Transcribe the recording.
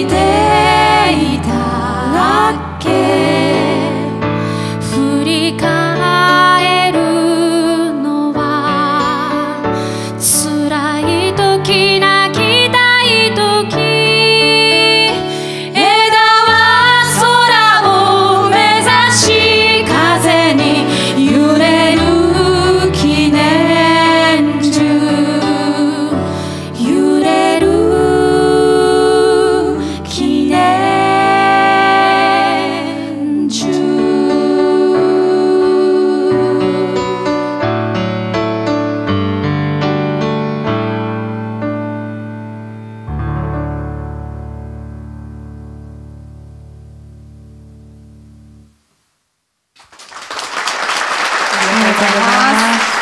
ありがとうございます。